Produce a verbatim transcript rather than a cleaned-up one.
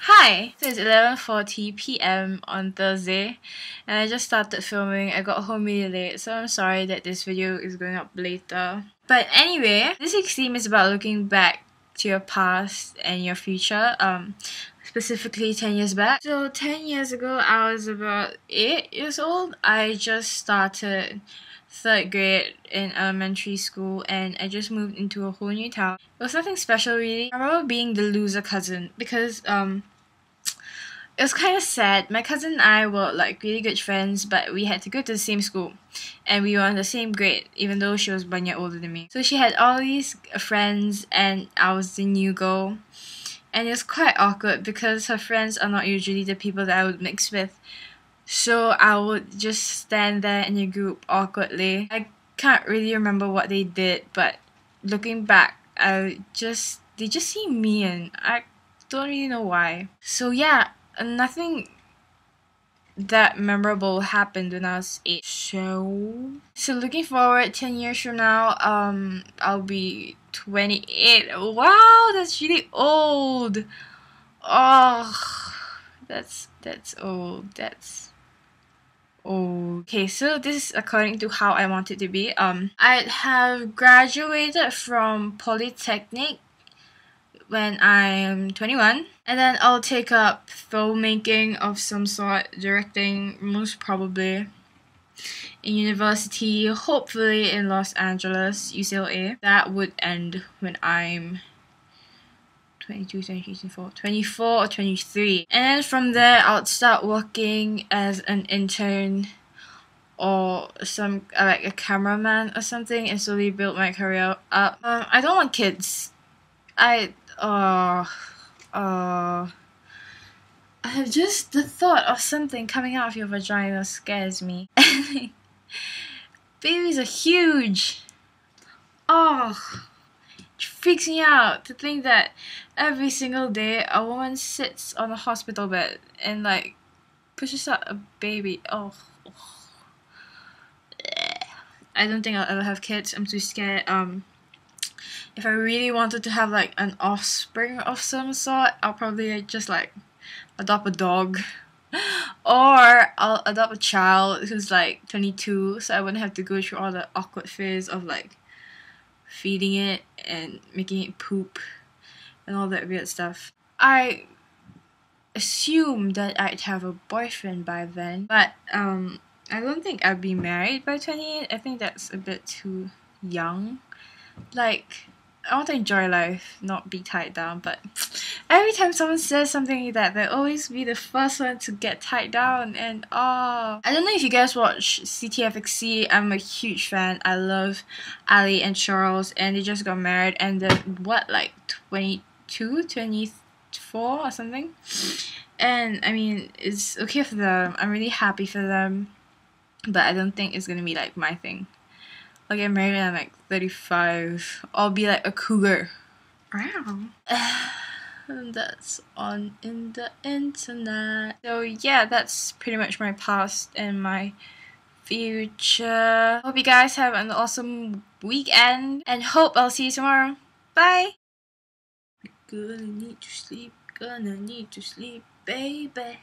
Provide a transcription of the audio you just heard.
Hi, so it's eleven forty p m on Thursday and I just started filming. I got home really late, so I'm sorry that this video is going up later. But anyway, this week's theme is about looking back to your past and your future, um, specifically ten years back. So ten years ago, I was about eight years old. I just started third grade in elementary school and I just moved into a whole new town. It was nothing special really. I remember being the loser cousin because um it was kind of sad. My cousin and I were like really good friends, but we had to go to the same school and we were on the same grade even though she was one year older than me. So she had all these friends and I was the new girl, and it was quite awkward because her friends are not usually the people that I would mix with. So I would just stand there in a group awkwardly. I can't really remember what they did, but looking back, I just they just seemed mean. I don't really know why. So yeah, nothing that memorable happened when I was eight. So, so looking forward, ten years from now, um, I'll be twenty-eight. Wow, that's really old. Oh, that's that's old. That's. Okay, so this is according to how I want it to be. Um, I have graduated from Polytechnic when I'm twenty-one, and then I'll take up filmmaking of some sort, directing most probably, in university, hopefully in Los Angeles, U C L A. That would end when I'm twenty-two, twenty-three, twenty-four, twenty-four or twenty-three, and then from there I'll start working as an intern or some like a cameraman or something and slowly build my career up. Um, I don't want kids. I uh uh I just the thought of something coming out of your vagina scares me. Babies are huge. Oh. It freaks me out to think that every single day a woman sits on a hospital bed and like pushes out a baby. Oh, I don't think I'll ever have kids. I'm too scared. Um, if I really wanted to have like an offspring of some sort, I'll probably just like adopt a dog, or I'll adopt a child who's like twenty-two, so I wouldn't have to go through all the awkward phase of like feeding it and making it poop and all that weird stuff. I assumed that I'd have a boyfriend by then, but um, I don't think I'd be married by twenty-eight. I think that's a bit too young. Like, I want to enjoy life, not be tied down, but every time someone says something like that, they'll always be the first one to get tied down, and oh. I don't know if you guys watch C T F X C. I'm a huge fan. I love Ali and Charles, and they just got married, and they're, what, like twenty-two, twenty-four or something? And, I mean, it's okay for them. I'm really happy for them, but I don't think it's gonna be, like, my thing. I'll get married when I'm like thirty-five. I'll be like a cougar. Wow. That's on in the internet. So yeah, that's pretty much my past and my future. Hope you guys have an awesome weekend and hope I'll see you tomorrow. Bye. Gonna need to sleep. Gonna need to sleep, baby.